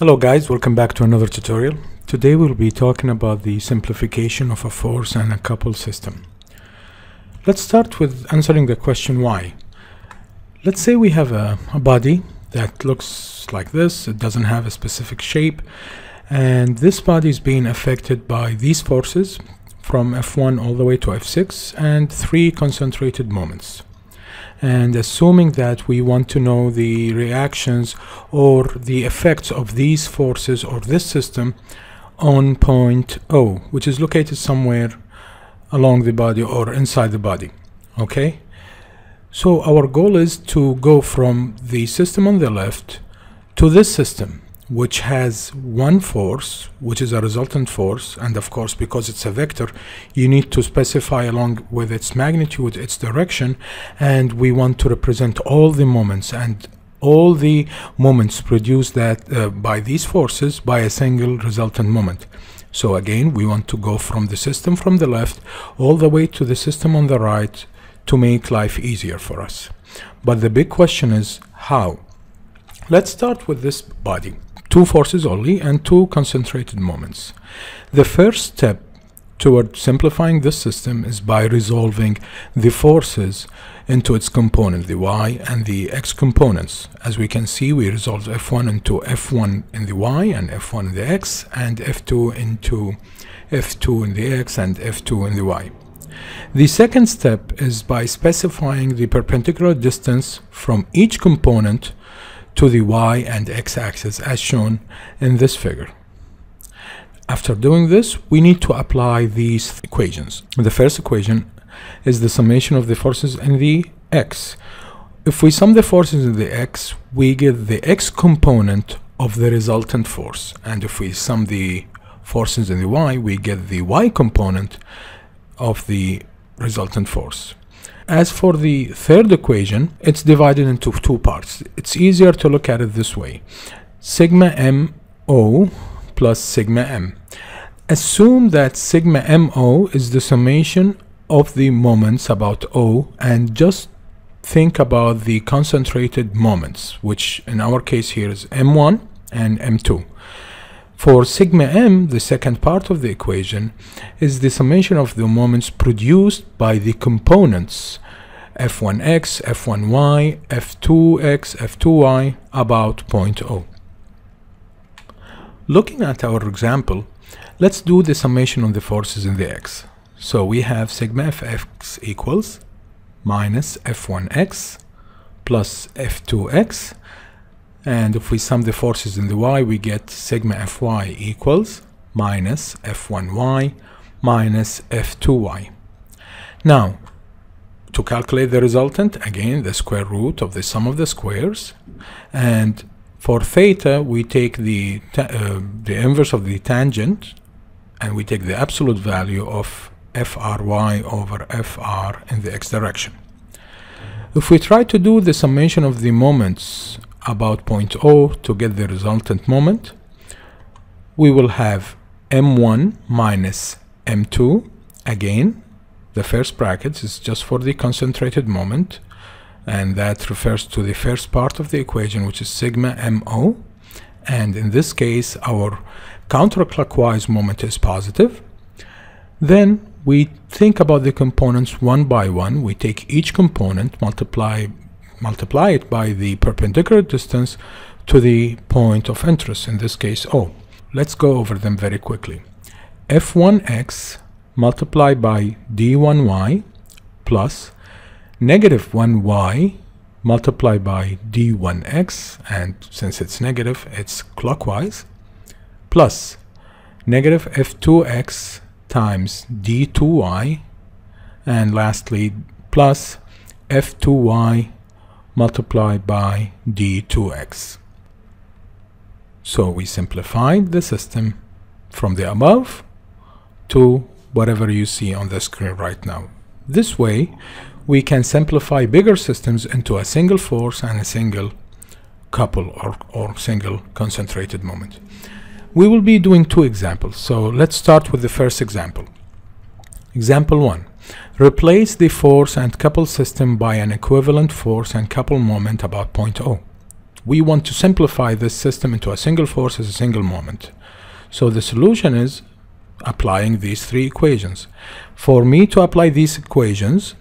Hello guys, welcome back to another tutorial. Today we'll be talking about the simplification of a force and a couple system. Let's start with answering the question why. Let's say we have a body that looks like this. It doesn't have a specific shape, and this body is being affected by these forces from F1 all the way to F6 and three concentrated moments. And assuming that we want to know the reactions or the effects of these forces or this system on point O, which is located somewhere along the body or inside the body. Okay, so our goal is to go from the system on the left to this system, which has one force, which is a resultant force, and of course, because it's a vector, you need to specify along with its magnitude, its direction, and we want to represent all the moments and all the moments produced that by these forces by a single resultant moment. So again, we want to go from the system from the left all the way to the system on the right to make life easier for us. But the big question is how? Let's start with this body. Two forces only and two concentrated moments. The first step toward simplifying this system is by resolving the forces into its component, the y and the x components. As we can see, we resolved F1 into F1 in the y and F1 in the x, and F2 into F2 in the x and F2 in the y. The second step is by specifying the perpendicular distance from each component to the y and x axis as shown in this figure. After doing this, we need to apply these equations. The first equation is the summation of the forces in the x. If we sum the forces in the x, we get the x component of the resultant force, and if we sum the forces in the y, we get the y component of the resultant force. As for the third equation, it's divided into two parts. It's easier to look at it this way. Sigma MO plus sigma M. Assume that sigma MO is the summation of the moments about O, and just think about the concentrated moments, which in our case here is M1 and M2. For sigma m, the second part of the equation is the summation of the moments produced by the components f1x, f1y, f2x, f2y about point O. Looking at our example, let's do the summation of the forces in the x. So we have sigma fx equals minus f1x plus f2x. And if we sum the forces in the y, we get sigma fy equals minus f1y minus f2y. Now, to calculate the resultant, again, the square root of the sum of the squares. And for theta, we take the inverse of the tangent, and we take the absolute value of fry over fr in the x direction. If we try to do the summation of the moments about point O to get the resultant moment, we will have M1 minus M2. Again, the first bracket is just for the concentrated moment, and that refers to the first part of the equation, which is sigma MO, and in this case our counterclockwise moment is positive. Then we think about the components one by one. We take each component, multiply it by the perpendicular distance to the point of interest, in this case O. Let's go over them very quickly. f1x multiplied by d1y plus negative 1y multiplied by d1x, and since it's negative, it's clockwise, plus negative f2x times d2y, and lastly plus f2y multiplied by d2x. So we simplified the system from the above to whatever you see on the screen right now. This way, we can simplify bigger systems into a single force and a single couple or single concentrated moment. We will be doing two examples, so let's start with the first example. Example 1. Replace the force and couple system by an equivalent force and couple moment about point O we want to simplify this system into a single force as a single moment. So the solution is applying these three equations. For me to apply these equations,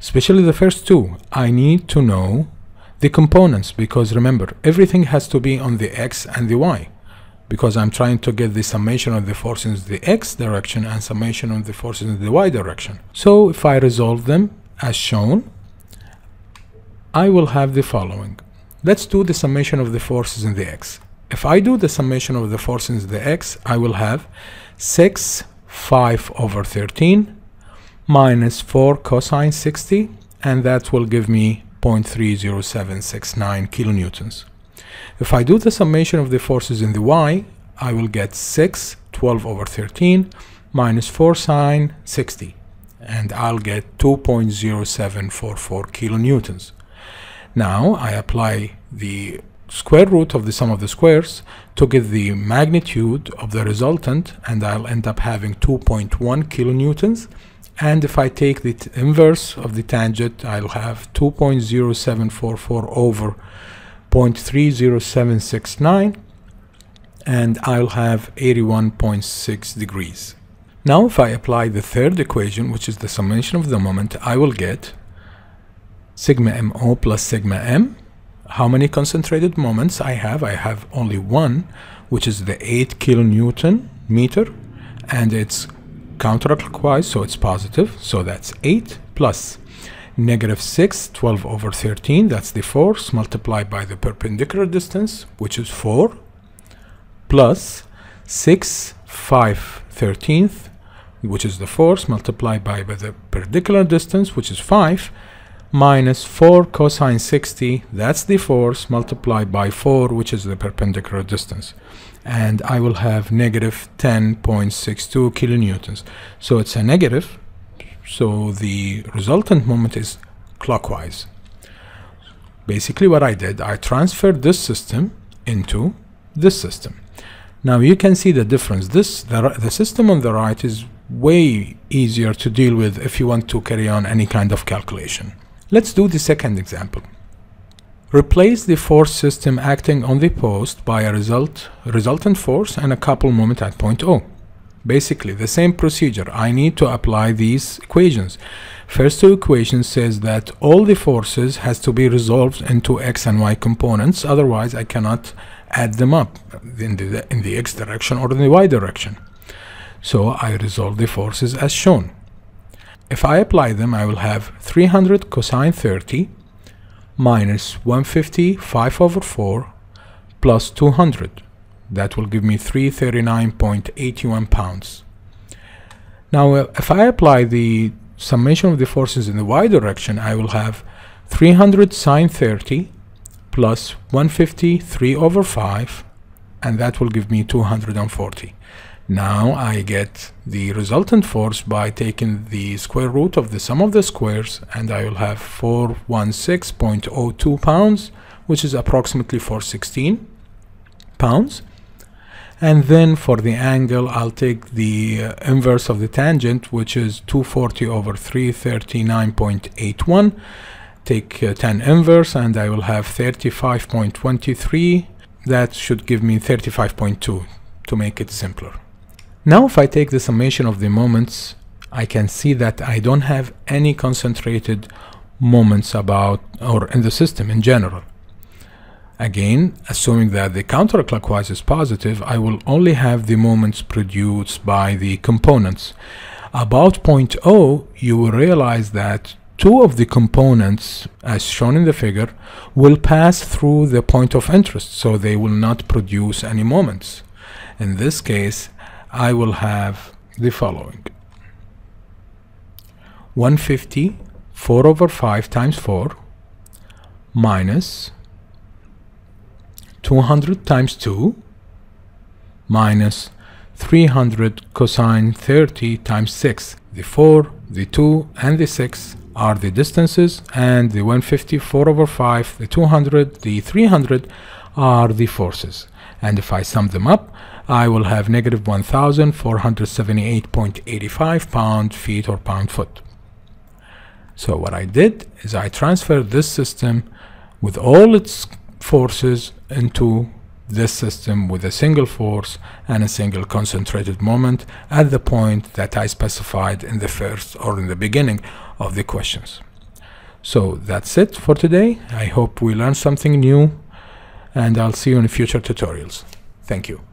especially the first two, I need to know the components, because remember, everything has to be on the x and the y, because I'm trying to get the summation of the forces in the x direction and summation of the forces in the y direction. So if I resolve them as shown, I will have the following. Let's do the summation of the forces in the x. If I do the summation of the forces in the x, I will have 6 5 over 13 minus 4 cosine 60, and that will give me 0.30769 kilonewtons. If I do the summation of the forces in the y, I will get 6 12 over 13 minus 4 sine 60, and I'll get 2.0744 kilonewtons. Now I apply the square root of the sum of the squares to get the magnitude of the resultant, and I'll end up having 2.1 kilonewtons. And if I take the inverse of the tangent, I'll have 2.0744 over 0.30769, and I'll have 81.6 degrees. Now if I apply the third equation, which is the summation of the moment, I will get sigma mo plus sigma m. How many concentrated moments I have? I have only one, which is the 8 kilonewton meter, and it's counterclockwise, so it's positive, so that's 8 plus negative 6 12 over 13, that's the force, multiplied by the perpendicular distance, which is 4, plus 6 5 13th, which is the force, multiplied by the perpendicular distance, which is 5, minus 4 cosine 60, that's the force, multiplied by 4, which is the perpendicular distance, and I will have negative 10.62 kilonewtons. So it's a negative, so the resultant moment is clockwise. Basically what I did, I transferred this system into this system. Now you can see the difference. The system on the right is way easier to deal with if you want to carry on any kind of calculation. Let's do the second example. Replace the force system acting on the post by a resultant force and a couple moment at point O. Basically the same procedure. I need to apply these equations. First two equations says that all the forces has to be resolved into x and y components, otherwise I cannot add them up in the x direction or in the y direction. So I resolve the forces as shown. If I apply them, I will have 300 cosine 30 minus 150 5 over 4 plus 200. That will give me 339.81 pounds. Now if I apply the summation of the forces in the y direction, I will have 300 sine 30 plus 150 3 over 5, and that will give me 240. Now I get the resultant force by taking the square root of the sum of the squares, and I will have 416.02 pounds, which is approximately 416 pounds. And then for the angle, I'll take the inverse of the tangent, which is 240 over 339.81. Take 10 inverse, and I will have 35.23. That should give me 35.2 to make it simpler. Now if I take the summation of the moments, I can see that I don't have any concentrated moments in the system in general. Again, assuming that the counterclockwise is positive, I will only have the moments produced by the components. About point O, you will realize that two of the components, as shown in the figure, will pass through the point of interest, so they will not produce any moments. In this case, I will have the following: 150 4 over 5 times 4 minus 200 times 2 minus 300 cosine 30 times 6. The 4, the 2, and the 6 are the distances, and the 150 4 over 5, the 200, the 300 are the forces. And if I sum them up, I will have negative 1,478.85 pound-feet or pound-foot. So what I did is I transferred this system with all its forces into this system with a single force and a single concentrated moment at the point that I specified in the first or in the beginning of the questions. So that's it for today. I hope we learned something new, and I'll see you in future tutorials. Thank you.